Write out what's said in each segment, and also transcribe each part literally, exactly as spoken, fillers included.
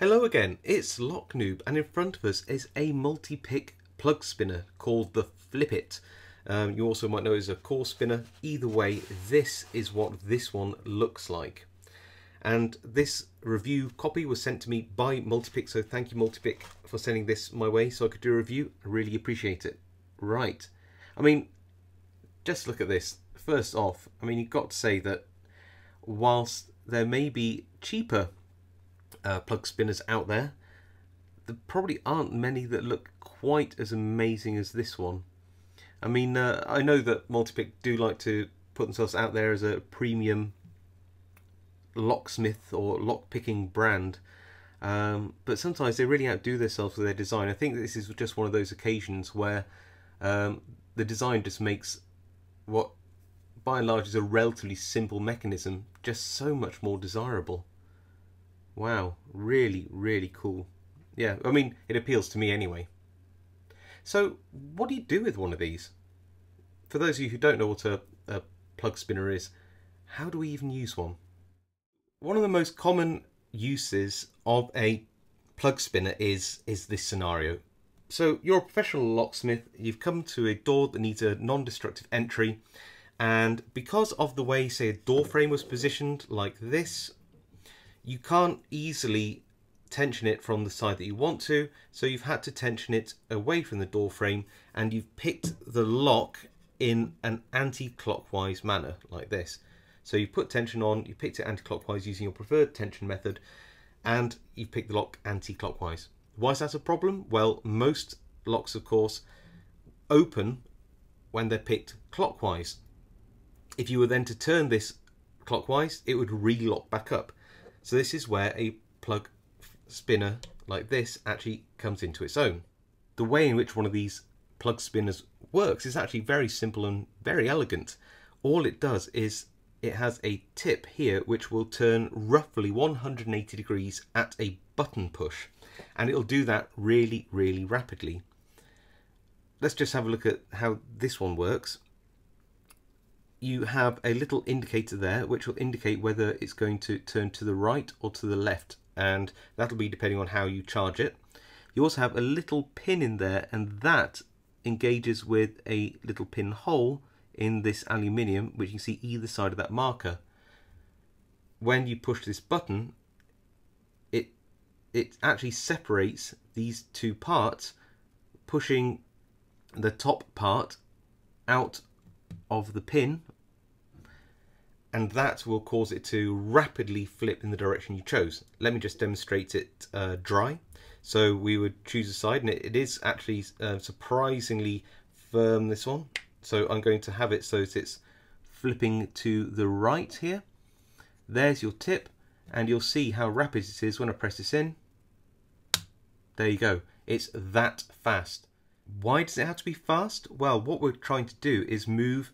Hello again, it's Lock Noob, and in front of us is a multi-pick plug spinner called the Flip-It. Um, you also might know it's a core spinner. Either way, this is what this one looks like. And this review copy was sent to me by Multipick, so thank you Multipick for sending this my way so I could do a review. I really appreciate it. Right, I mean, just look at this. First off, I mean, you've got to say that whilst there may be cheaper Uh, plug spinners out there, there probably aren't many that look quite as amazing as this one. I mean, uh, I know that Multipick do like to put themselves out there as a premium locksmith or lock picking brand, um, but sometimes they really outdo themselves with their design. I think this is just one of those occasions where um, the design just makes what by and large is a relatively simple mechanism just so much more desirable. Wow, really, really cool. Yeah, I mean, it appeals to me anyway. So, what do you do with one of these? For those of you who don't know what a, a plug spinner is, how do we even use one? One of the most common uses of a plug spinner is, is this scenario. So, you're a professional locksmith, you've come to a door that needs a non-destructive entry, and because of the way, say, a door frame was positioned like this, you can't easily tension it from the side that you want to, so you've had to tension it away from the door frame, and you've picked the lock in an anti-clockwise manner like this. So you put tension on, you picked it anti-clockwise using your preferred tension method, and you've picked the lock anti-clockwise. Why is that a problem? Well, most locks, of course, open when they're picked clockwise. If you were then to turn this clockwise, it would re-lock back up. So this is where a plug spinner like this actually comes into its own. The way in which one of these plug spinners works is actually very simple and very elegant. All it does is it has a tip here which will turn roughly one hundred eighty degrees at a button push, and it'll do that really, really rapidly. Let's just have a look at how this one works. You have a little indicator there which will indicate whether it's going to turn to the right or to the left, and that'll be depending on how you charge it. You also have a little pin in there, and that engages with a little pin hole in this aluminium which you can see either side of that marker. When you push this button, it it actually separates these two parts, pushing the top part out of the pin, and that will cause it to rapidly flip in the direction you chose. Let me just demonstrate it uh, dry. So we would choose a side, and it, it is actually uh, surprisingly firm, this one. So I'm going to have it so that it's flipping to the right here. There's your tip, and you'll see how rapid it is when I press this in. There you go, it's that fast. Why does it have to be fast? Well, what we're trying to do is move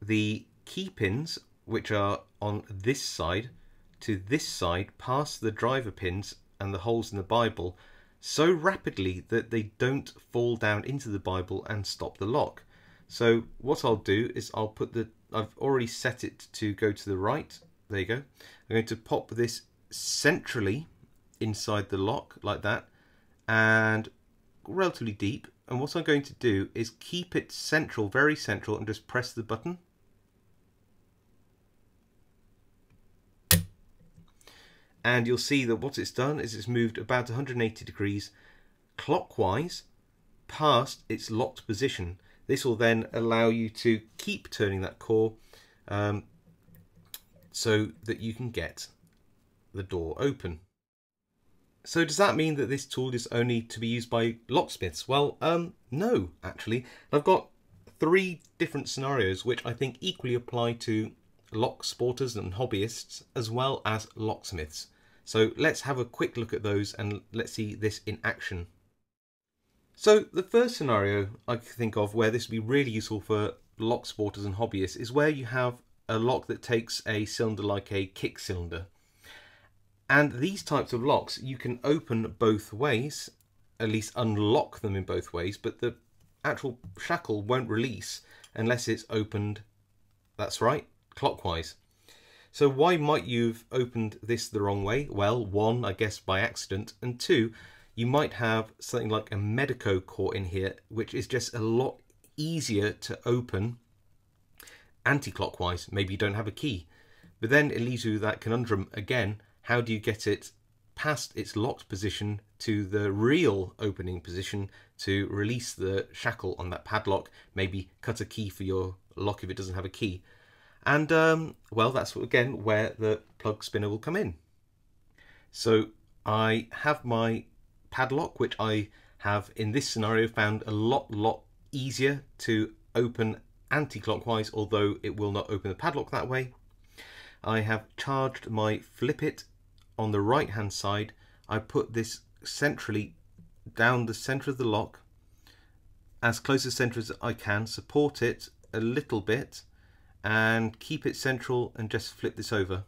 the key pins, which are on this side, to this side, past the driver pins and the holes in the Bible, so rapidly that they don't fall down into the Bible and stop the lock. So what I'll do is I'll put the, I've already set it to go to the right. There you go. I'm going to pop this centrally inside the lock like that, and relatively deep. And what I'm going to do is keep it central, very central, and just press the button. And you'll see that what it's done is it's moved about one hundred eighty degrees clockwise past its locked position. This will then allow you to keep turning that core um, so that you can get the door open. So does that mean that this tool is only to be used by locksmiths? Well, um, no, actually. I've got three different scenarios which I think equally apply to lock sporters and hobbyists as well as locksmiths. So let's have a quick look at those and let's see this in action. So the first scenario I can think of where this would be really useful for lock sporters and hobbyists is where you have a lock that takes a cylinder like a kick cylinder. And these types of locks you can open both ways, at least unlock them in both ways, but the actual shackle won't release unless it's opened, that's right, clockwise. So why might you've opened this the wrong way? Well, one, I guess by accident, and two, you might have something like a Medeco core in here, which is just a lot easier to open anti-clockwise. Maybe you don't have a key, but then it leaves you with that conundrum again. How do you get it past its locked position to the real opening position to release the shackle on that padlock? Maybe cut a key for your lock if it doesn't have a key. And um, well, that's again where the plug spinner will come in. So I have my padlock, which I have in this scenario found a lot, lot easier to open anti-clockwise, although it will not open the padlock that way. I have charged my Flip-It on the right hand side. I put this centrally down the centre of the lock, as close to the centre as I can, support it a little bit and keep it central and just flip this over.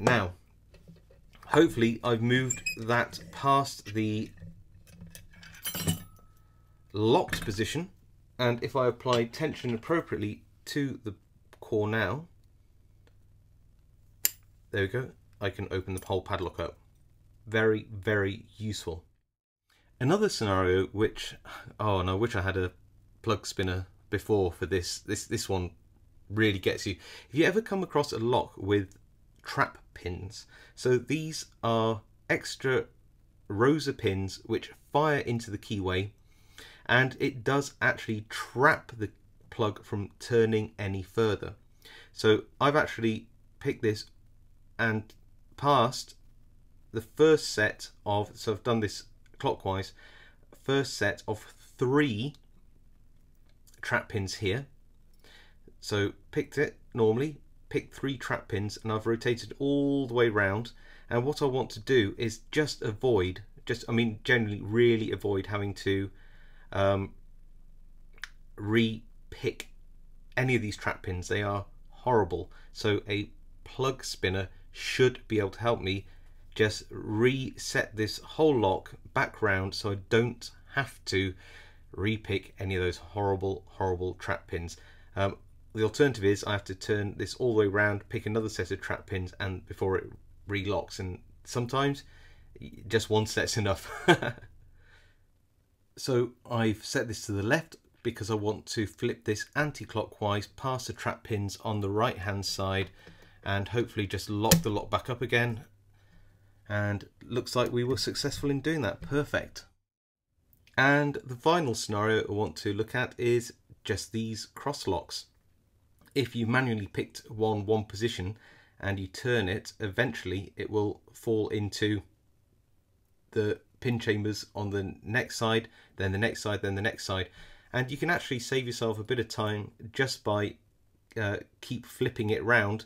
Now, hopefully I've moved that past the locked position, and if I apply tension appropriately to the core now, there we go, I can open the whole padlock up. Very, very useful. Another scenario which, oh and I wish I had a plug spinner before for this, this, this one really gets you. If you ever come across a lock with trap pins, so these are extra rows of pins which fire into the keyway, and it does actually trap the plug from turning any further. So I've actually picked this and passed the first set of, so I've done this clockwise, first set of three trap pins here. So picked it normally, picked three trap pins, and I've rotated all the way round. And what I want to do is just avoid, just I mean generally really avoid having to um, re-pick any of these trap pins. They are horrible. So a plug spinner should be able to help me just reset this whole lock back round so I don't have to repick any of those horrible, horrible trap pins. Um, the alternative is I have to turn this all the way round, pick another set of trap pins, and before it relocks, and sometimes just one set's enough. So I've set this to the left because I want to flip this anti-clockwise past the trap pins on the right hand side and hopefully just lock the lock back up again. And looks like we were successful in doing that. Perfect. And the final scenario I want to look at is just these cross locks. If you manually picked one one position and you turn it, eventually it will fall into the pin chambers on the next side, then the next side, then the next side. And you can actually save yourself a bit of time just by uh, keep flipping it round.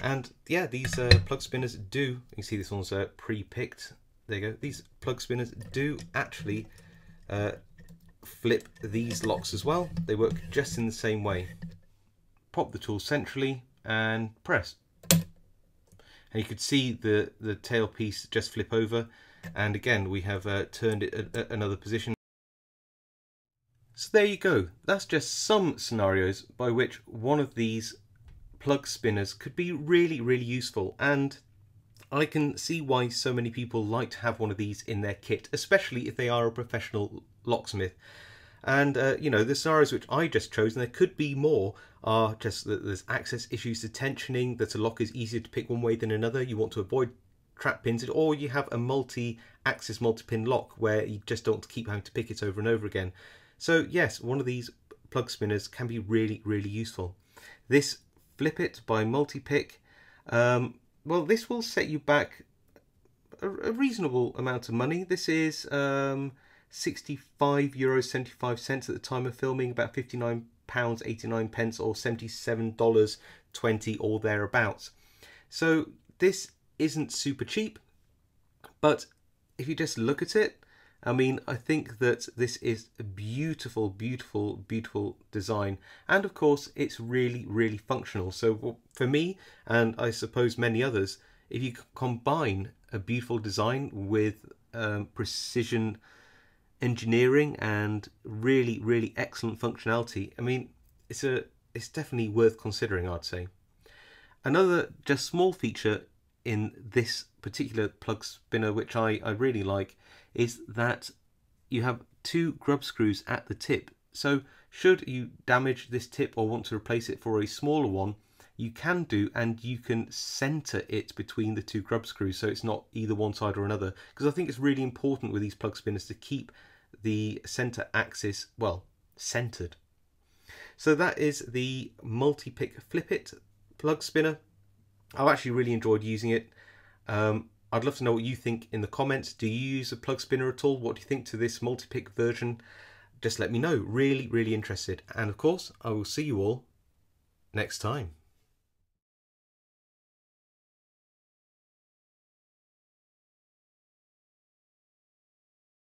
And yeah, these uh, plug spinners do, you can see this one's uh, pre-picked, there you go, these plug spinners do actually uh, flip these locks as well. They work just in the same way. Pop the tool centrally and press. And you could see the, the tail piece just flip over, and again we have uh, turned it at, at another position. So there you go, that's just some scenarios by which one of these plug spinners could be really, really useful, and I can see why so many people like to have one of these in their kit, especially if they are a professional locksmith. And uh, you know, the scenarios which I just chose, and there could be more, are just that there's access issues to tensioning, that a lock is easier to pick one way than another, you want to avoid trap pins, or you have a multi-axis, multi-pin lock where you just don't keep having to pick it over and over again. So yes, one of these plug spinners can be really, really useful. This Flip-It by Multipick, um, well, this will set you back a, a reasonable amount of money. This is um, sixty-five euros seventy-five cents at the time of filming, about fifty-nine pounds eighty-nine pence or seventy-seven dollars twenty or thereabouts. So this isn't super cheap, but if you just look at it, I mean, I think that this is a beautiful, beautiful, beautiful design. And of course, it's really, really functional. So for me, and I suppose many others, if you combine a beautiful design with um, precision engineering and really, really excellent functionality, I mean, it's a it's definitely worth considering, I'd say. Another just small feature in this particular plug spinner, which I, I really like, is that you have two grub screws at the tip. So should you damage this tip or want to replace it for a smaller one, you can do, and you can center it between the two grub screws so it's not either one side or another, because I think it's really important with these plug spinners to keep the center axis, well, centered. So that is the Multipick Flip-It plug spinner. I've actually really enjoyed using it. Um, I'd love to know what you think in the comments. Do you use a plug spinner at all? What do you think to this Multipick version? Just let me know. Really, really interested. And of course, I will see you all next time.